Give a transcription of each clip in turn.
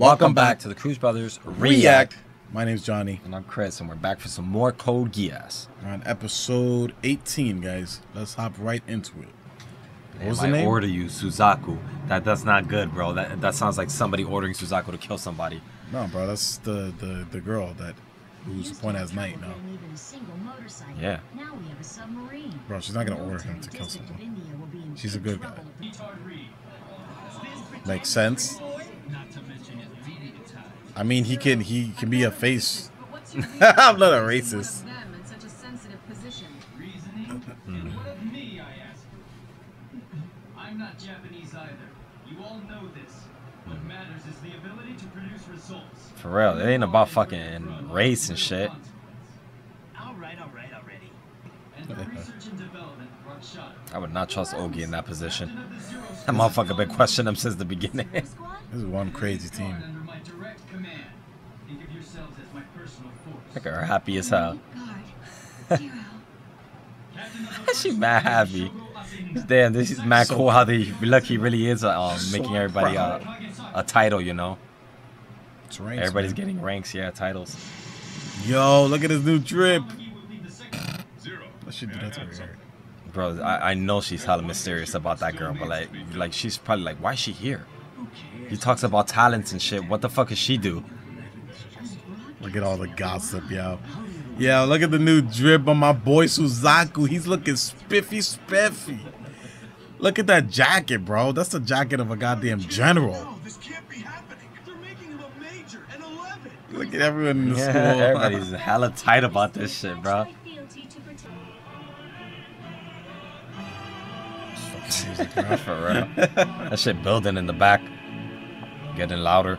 Welcome back to the Cruz Brothers React. My name's Johnny. And I'm Chris, and we're back for some more Code Geass. We're on episode 18, guys. Let's hop right into it. What was the name? I order you, Suzaku. That's not good, bro. That sounds like somebody ordering Suzaku to kill somebody. No, bro. That's the girl that who's point as Knight now. Yeah. Now we have a submarine. Bro, she's not going to order him to kill someone. She's a good guy. Makes sense. I mean, he can be a face. I'm not a racist. I'm not Japanese either. You all know this. What matters is the ability to produce results. For real, it ain't about fucking race and shit. All right already. And the research and development Rakshata. I would not trust Ogi in that position. That motherfucker been questioning him since the beginning. This is one crazy team. Think of yourselves as my personal force. Look at her, happy as hell. She's mad happy. Damn, this is mad cool how the lucky really is making everybody a title, you know. It's ranks, everybody's getting ranks, yeah, titles. Yo, look at this new drip. That should do that to her. Bro, I know she's hella mysterious about that girl, but like she's probably like, why is she here? He talks about talents and shit. What the fuck does she do? Look at all the gossip, yo. Yeah, look at the new drip on my boy Suzaku. He's looking spiffy. Look at that jacket, bro. That's the jacket of a goddamn general. No, this can't be happening. They're making him a major, an 11. Look at everyone in the school. Everybody's hella tight about this shit, bro. For real. That shit building in the back. Getting louder.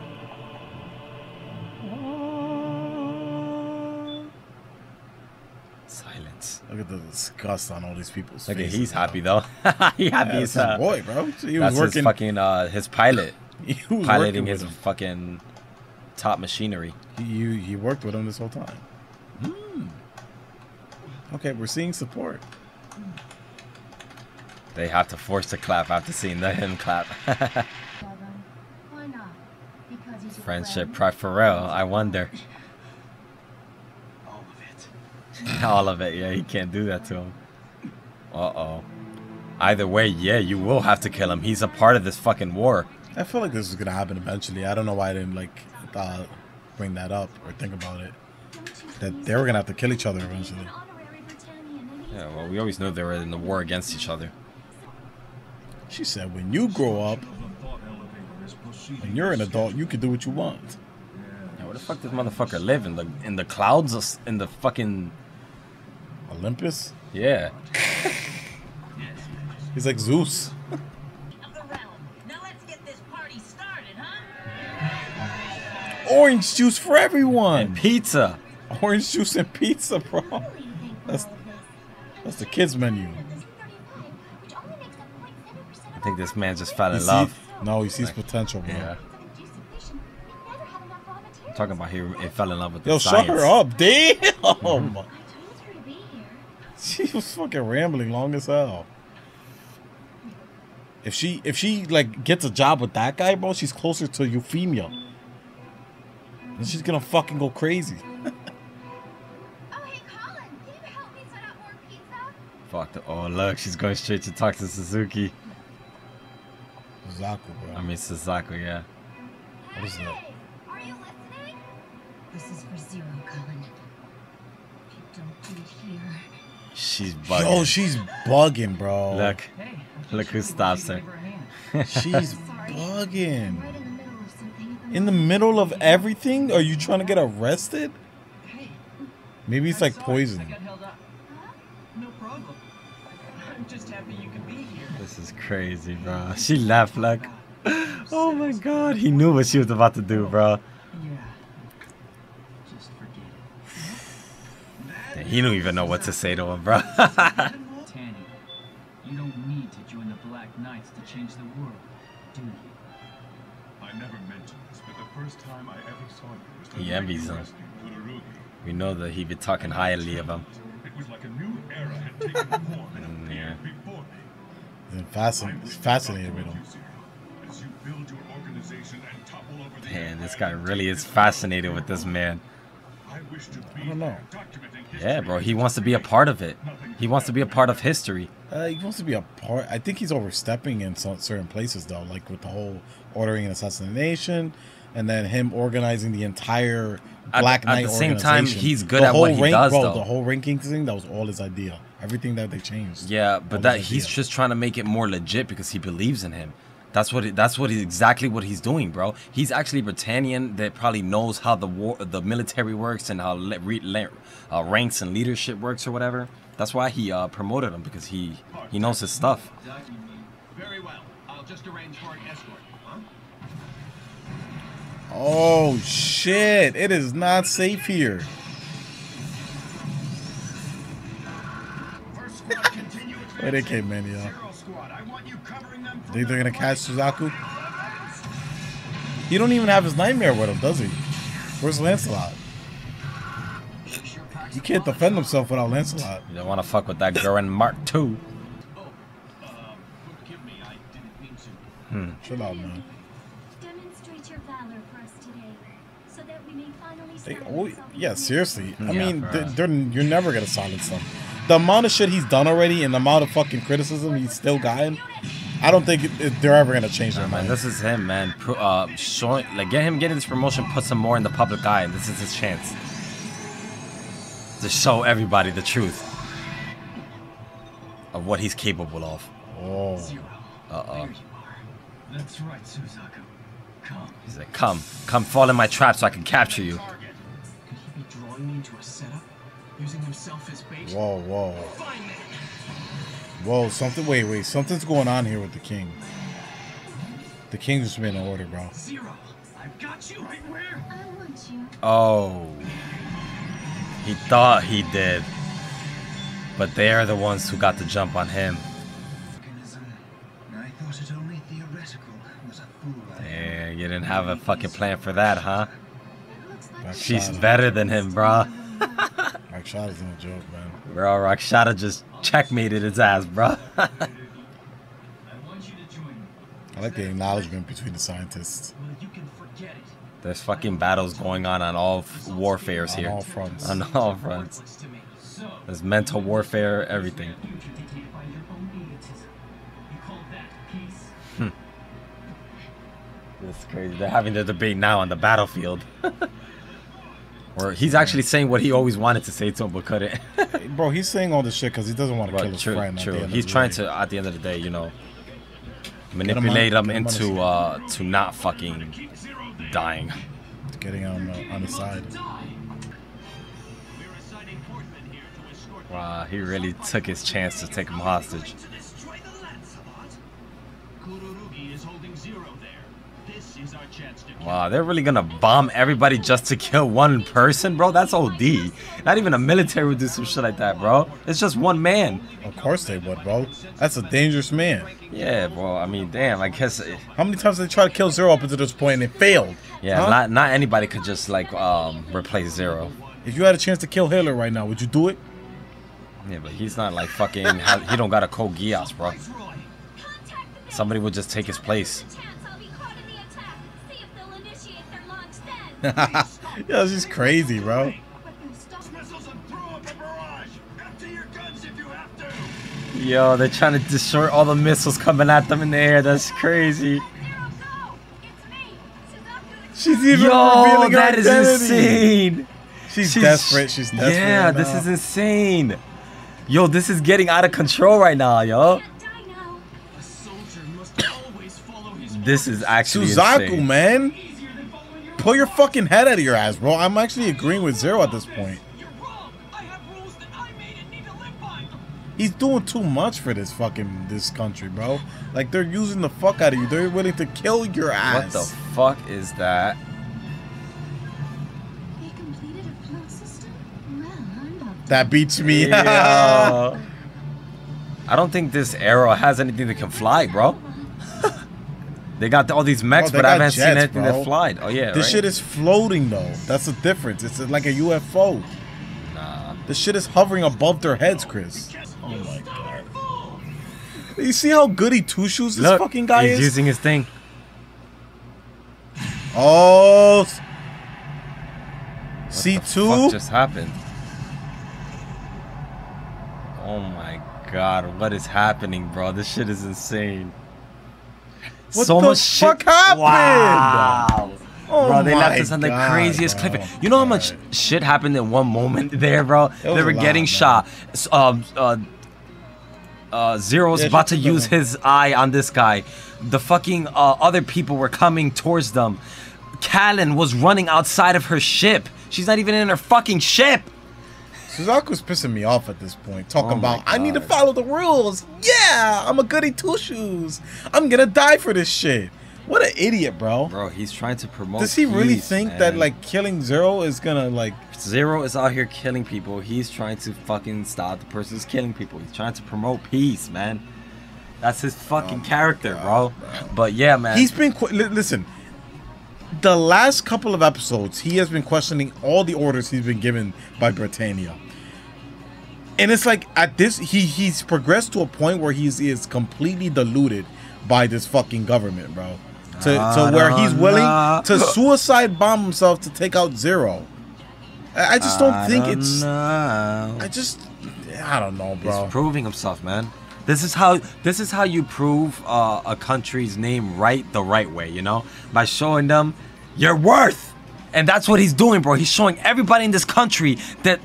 Silence. Look at the disgust on all these people's faces. Look at, he's happy though. He happy as hell. Boy, bro. So he was working his fucking his pilot. He was piloting his fucking top machinery. He worked with him this whole time. Mm. Okay, we're seeing support. They have to force the clap after seeing him clap. Friendship, pride, for real. I wonder. All of it. All of it. Yeah, he can't do that to him. Uh-oh. Either way, yeah, you will have to kill him. He's a part of this fucking war. I feel like this is gonna happen eventually. I don't know why I didn't bring that up or think about it. That they were gonna have to kill each other eventually. Yeah, well, we always knew they were in the war against each other. She said, when you grow up, when you're an adult, you can do what you want. Yeah, where the fuck does motherfucker live? In the clouds? In the fucking... Olympus? Yeah. He's like Zeus. Orange juice for everyone! And pizza! Orange juice and pizza, bro. That's the kids menu. I think this man just fell in love. No, he sees potential, bro. Yeah. I'm talking about he fell in love with the science. Yo, shut her up, damn! Mm-hmm. She was fucking rambling long as hell. If she like gets a job with that guy, bro, she's closer to Euphemia. And she's gonna fucking go crazy. Fuck the, oh look, she's going straight to talk to Suzuki. Suzaku, bro. I mean Suzaku, yeah. What is that? Are you listening? This is for Zero, Colin. You don't do it here. She's bugging. Yo, she's bugging, bro. Look. Hey, look who stops her. She's bugging. Right in the middle of something. In the middle of everything? Are you trying to get arrested? Hey. Maybe it's like poison. Just happy you could be here. This is crazy, bro. She laughed like, oh my god, he knew what she was about to do, bro. Yeah. Just forget it. He don't even know what to say to him, bro. Tanny, you don't need to join the Black Knights to change the world, do you? I never mentioned this, but the first time I ever saw you was the he envies him. Kururugi. We know that he been talking highly of him. It was like a new era had taken form. Fascinating with him. build your organization and topple over the man, this guy really is fascinated with this man. I don't know. Yeah, bro, he wants to be a part of it. He wants to be a part of history. He wants to be a part. I think he's overstepping in some certain places, though, like with the whole ordering an assassination, and then him organizing the entire Black Knight organization. At the same time, he's good at what he does, though. The whole ranking thing, that was all his idea. Everything that they changed. Yeah, but that he's just trying to make it more legit because he believes in him. That's exactly what he's doing, bro. He's actually Britannian that probably knows how the military works and how ranks and leadership works or whatever. That's why he promoted him, because he knows his stuff. Very well. I'll just arrange for an escort. Huh? Oh shit! It is not safe here. First squad, continue. Where they came in, y'all. Zero squad, I want you covering them. Think they're gonna catch Suzaku? He don't even have his nightmare with him, does he? Where's Lancelot? He can't defend himself without Lancelot. You don't want to fuck with that girl in Mark II. Chill out, man. Demonstrate your valor for us today, so that we may finally. Yeah, seriously. I mean, you're never gonna silence them. The amount of shit he's done already and the amount of fucking criticism he's still gotten, I don't think they're ever gonna change their mind. This is him, man. Showing, like, getting this promotion, put some more in the public eye, and this is his chance to show everybody the truth of what he's capable of. Oh. That's right, Suzaku. Come. He's like, come, fall in my trap so I can capture you. Could he be drawing me into a setup, using himself as bait? Whoa. Whoa, something. Wait. Something's going on here with the king. The king just made an order, bro. Zero, I've got you right where I want you. Oh. He thought he did, but they are the ones who got the jump on him. I thought it only theoretical. Was a fool. Yeah, you didn't have a fucking plan for that, huh? She's better than him, bro. Rakshata's no joke, man. Bro, Rakshata just checkmated his ass, bro. I like the acknowledgement between the scientists. There's fucking battles going on all warfares here. On all fronts. On all fronts. There's mental warfare, everything. This is crazy. They're having the debate now on the battlefield. Or he's actually saying what he always wanted to say to him but couldn't. Bro, he's saying all this shit because he doesn't want to kill his friend. True. He's trying to, at the end of the day, you know, manipulate him into to not fucking dying. Getting on the side. Wow, he really took his chance to take him hostage. Kururugi is holding Zero there. This is our chance to. Wow, they're really gonna bomb everybody just to kill one person, bro? That's OD. Not even a military would do some shit like that, bro. It's just one man. Of course they would, bro. That's a dangerous man. Yeah, bro. I mean, damn, I guess. How many times did they try to kill Zero up until this point and they failed? Yeah, huh? not anybody could just, like, replace Zero. If you had a chance to kill Hitler right now, would you do it? Yeah, but he's not, like, fucking. He don't got a Code Geass, bro. Somebody would just take his place. Yeah, this is crazy, bro. Yo, they're trying to destroy all the missiles coming at them in the air. That's crazy. She's even revealing her identity. That is insane. She's desperate. She's desperate. Yeah, right, this is insane. Yo, this is getting out of control right now, yo. This is actually Suzaku, insane, man. Pull your fucking head out of your ass, bro. I'm actually agreeing with Zero at this point. He's doing too much for this fucking country, bro. Like, they're using the fuck out of you. They're willing to kill your ass. What the fuck is that? They completed a closed system. Well, that beats me. Yeah. I don't think this arrow has anything that can fly, bro. They got all these mechs, but I haven't seen anything that flied. Oh yeah, this shit is floating though. That's the difference. It's like a UFO. Nah. This shit is hovering above their heads, Chris. Oh my god. You see how good he two-shoes this fucking guy is? He's using his thing. Oh, C2? What the fuck just happened? Oh my god, what is happening, bro? This shit is insane. What so the much fuck shit happened? Wow. Oh bro, they left us on the craziest cliffhanger. You know how much shit happened in one moment there, bro? They were getting shot. Zero's about to use his eye on this guy. The fucking other people were coming towards them. Callan was running outside of her ship. She's not even in her fucking ship. Suzaku's pissing me off at this point, talking about, I need to follow the rules. Yeah, I'm a goody two-shoes. I'm gonna die for this shit. What an idiot, bro. Bro, he's trying to promote peace. Does he really think that, like, killing Zero is gonna, like... Zero is out here killing people. He's trying to fucking stop the person who's killing people. He's trying to promote peace, man. That's his fucking character, bro. But yeah, man. He's been... Listen... The last couple of episodes, he has been questioning all the orders he's been given by Britannia. And it's like, at this, he's progressed to a point where he is completely deluded by this fucking government, bro. To where he's willing to suicide bomb himself to take out Zero. I just don't think it's... I don't know, bro. He's proving himself, man. This is how you prove a country's name the right way, you know? By showing them your worth. And that's what he's doing, bro. He's showing everybody in this country that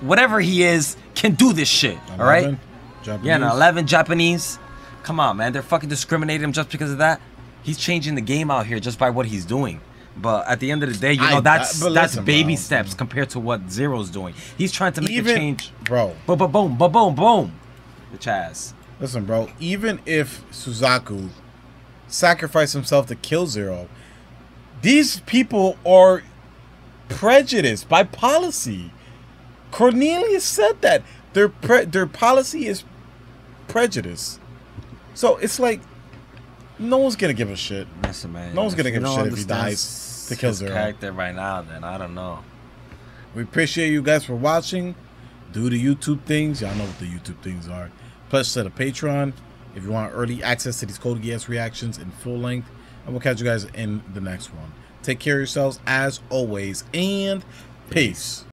whatever he is can do this shit, all right? Japanese. Yeah, an 11 Japanese. Come on, man. They're fucking discriminating him just because of that. He's changing the game out here just by what he's doing. But at the end of the day, you know, that's baby steps compared to what Zero's doing. He's trying to make a change. Bro. Ba-ba-boom, ba-boom, boom. Chaz. Listen, bro, even if Suzaku sacrificed himself to kill Zero, these people are prejudiced by policy. Cornelia said that. Their policy is prejudice. So it's like, no one's going to give a shit. Listen, man. No one's going to give a shit if he dies to kill Zero. Character right now, then. I don't know. We appreciate you guys for watching. Do the YouTube things. Y'all know what the YouTube things are. Plus, set a Patreon if you want early access to these Code Geass reactions in full length. And we'll catch you guys in the next one. Take care of yourselves as always, and peace.